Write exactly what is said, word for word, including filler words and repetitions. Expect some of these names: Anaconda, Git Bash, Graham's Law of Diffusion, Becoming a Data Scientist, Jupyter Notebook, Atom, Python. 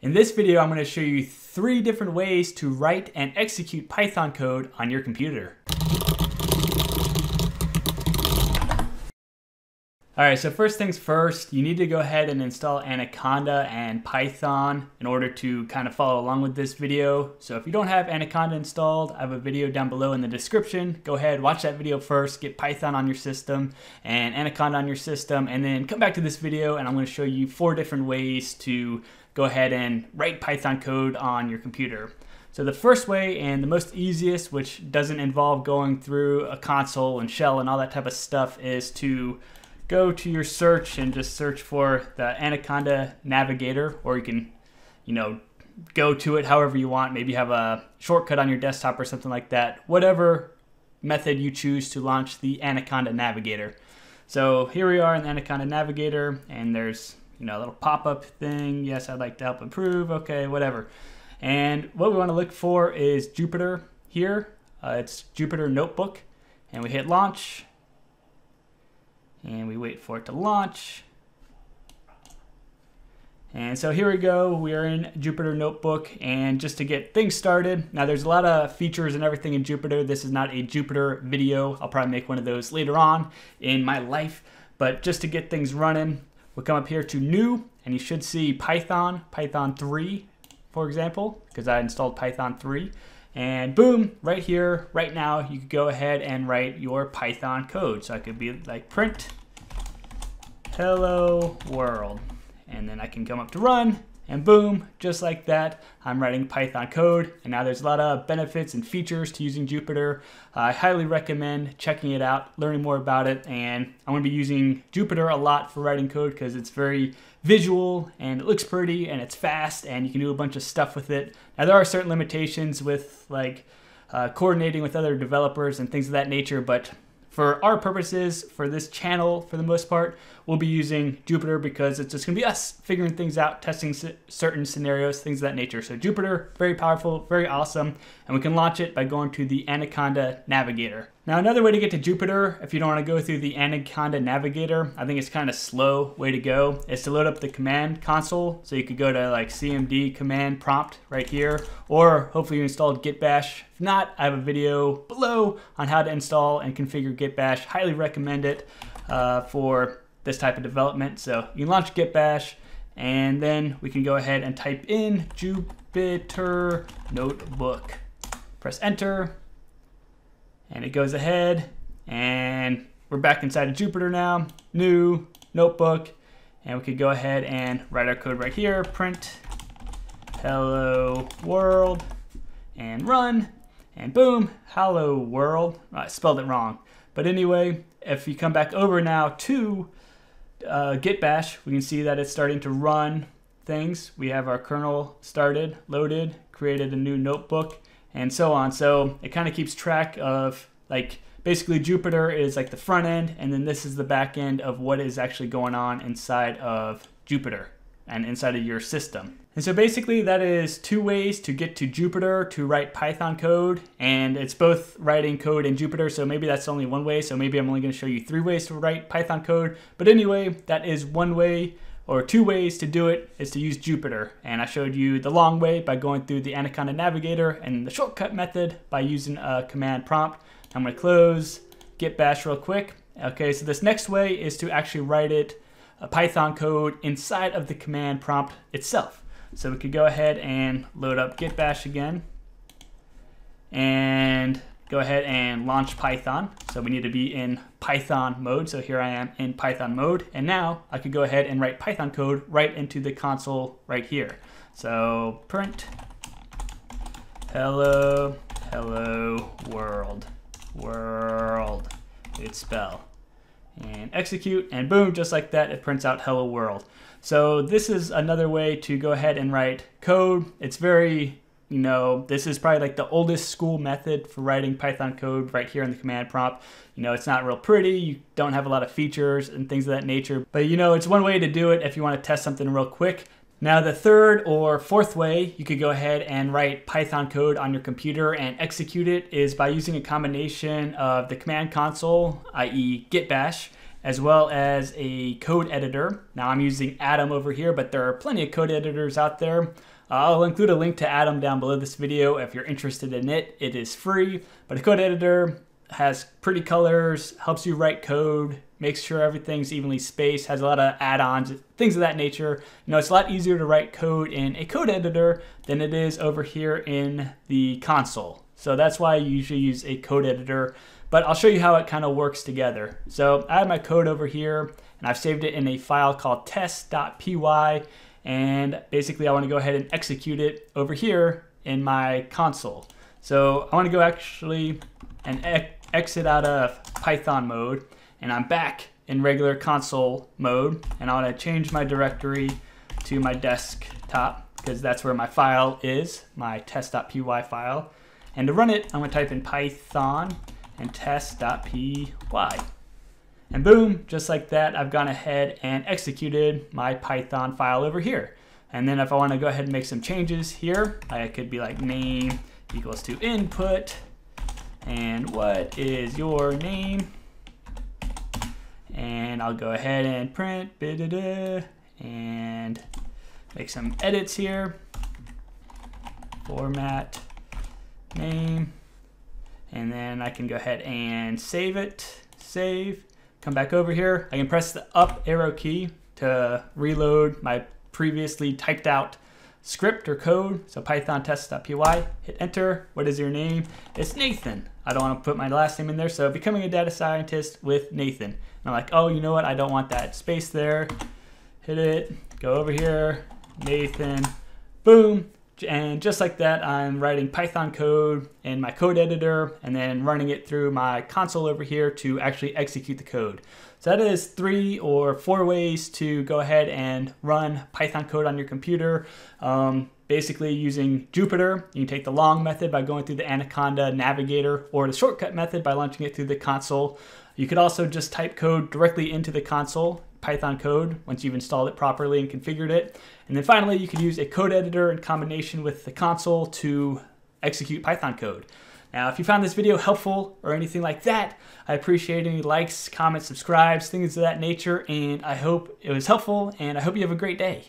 In this video, I'm going to show you three different ways to write and execute Python code on your computer. All right, so first things first, you need to go ahead and install Anaconda and Python in order to kind of follow along with this video. So if you don't have Anaconda installed, I have a video down below in the description. Go ahead, watch that video first, get Python on your system and Anaconda on your system, and then come back to this video and I'm going to show you four different ways to go ahead and write Python code on your computer. So the first way and the most easiest, which doesn't involve going through a console and shell and all that type of stuff, is to go to your search and just search for the Anaconda Navigator, or you can, you know, go to it however you want. Maybe you have a shortcut on your desktop or something like that. Whatever method you choose to launch the Anaconda Navigator. So here we are in the Anaconda Navigator, and there's, you know, a little pop-up thing. Yes, I'd like to help improve. Okay, whatever. And what we want to look for is Jupyter here. Uh, it's Jupyter Notebook. And we hit launch. And we wait for it to launch. And so here we go. We are in Jupyter Notebook. And just to get things started, now there's a lot of features and everything in Jupyter. This is not a Jupyter video. I'll probably make one of those later on in my life. But just to get things running, we'll come up here to new, and you should see Python, Python three, for example, because I installed Python three. And boom, right here, right now, you could go ahead and write your Python code. So I could be like print, hello world. And then I can come up to run, and boom, just like that, I'm writing Python code. And now there's a lot of benefits and features to using Jupyter. I highly recommend checking it out, learning more about it. And I'm gonna be using Jupyter a lot for writing code because it's very visual and it looks pretty and it's fast and you can do a bunch of stuff with it. Now there are certain limitations with like uh, coordinating with other developers and things of that nature, but for our purposes, for this channel, for the most part, we'll be using Jupyter because it's just gonna be us figuring things out, testing certain scenarios, things of that nature. So Jupyter, very powerful, very awesome, and we can launch it by going to the Anaconda Navigator. Now another way to get to Jupyter, if you don't wanna go through the Anaconda Navigator, I think it's kind of slow way to go, is to load up the command console. So you could go to like C M D command prompt right here, or hopefully you installed Git Bash. If not, I have a video below on how to install and configure Git Bash. Highly recommend it uh, for this type of development. So you can launch Git Bash, and then we can go ahead and type in Jupyter Notebook. Press enter, and it goes ahead, and we're back inside of Jupyter now. New notebook, and we could go ahead and write our code right here. Print, hello world, and run. And boom, hello world. I spelled it wrong. But anyway, if you come back over now to uh, Git Bash, we can see that it's starting to run things. We have our kernel started, loaded, created a new notebook, and so on. So it kind of keeps track of, like, basically Jupyter is like the front end, and then this is the back end of what is actually going on inside of Jupyter and inside of your system. And so basically that is two ways to get to Jupyter to write Python code, and it's both writing code in Jupyter, so maybe that's only one way, so maybe I'm only gonna show you three ways to write Python code. But anyway, that is one way, or two ways to do it, is to use Jupyter. And I showed you the long way by going through the Anaconda Navigator and the shortcut method by using a command prompt. I'm gonna close Git Bash real quick. Okay, so this next way is to actually write it a Python code inside of the command prompt itself. So we could go ahead and load up Git Bash again and go ahead and launch Python. So we need to be in Python mode. So here I am in Python mode, and now I could go ahead and write Python code right into the console right here. So print, hello, hello world, world, it's spell. And execute, and boom, just like that, it prints out hello world. So this is another way to go ahead and write code. It's very, you know, this is probably like the oldest school method for writing Python code right here in the command prompt. You know, it's not real pretty, you don't have a lot of features and things of that nature, but you know, it's one way to do it if you want to test something real quick. Now the third or fourth way you could go ahead and write Python code on your computer and execute it is by using a combination of the command console, that is. Git Bash, as well as a code editor. Now I'm using Atom over here, but there are plenty of code editors out there. Uh, I'll include a link to Atom down below this video if you're interested in it. It is free, but a code editor has pretty colors, helps you write code, makes sure everything's evenly spaced, has a lot of add-ons, things of that nature. You know, it's a lot easier to write code in a code editor than it is over here in the console. So that's why I usually use a code editor, but I'll show you how it kind of works together. So I have my code over here and I've saved it in a file called test dot P Y. And basically I want to go ahead and execute it over here in my console. So I want to go actually and ex exit out of Python mode, and I'm back in regular console mode, and I want to change my directory to my desktop because that's where my file is, my test dot P Y file. And to run it, I'm going to type in Python and test dot P Y. And boom, just like that, I've gone ahead and executed my Python file over here. And then if I want to go ahead and make some changes here, I could be like name equals to input, and what is your name? And I'll go ahead and print, and make some edits here. Format, name, and then I can go ahead and save it, save. Come back over here. I can press the up arrow key to reload my previously typed out script or code. So Python test dot P Y, hit enter. What is your name? It's Nathan. I don't want to put my last name in there. So becoming a data scientist with Nathan. And I'm like, oh, you know what? I don't want that space there. Hit it, go over here, Nathan, boom. And just like that, I'm writing Python code in my code editor and then running it through my console over here to actually execute the code. So that is three or four ways to go ahead and run Python code on your computer. Um, basically using Jupyter, you can take the long method by going through the Anaconda navigator or the shortcut method by launching it through the console. You could also just type code directly into the console, Python code, once you've installed it properly and configured it. And then finally, you could use a code editor in combination with the console to execute Python code. Now, if you found this video helpful or anything like that, I appreciate any likes, comments, subscribes, things of that nature, and I hope it was helpful, and I hope you have a great day.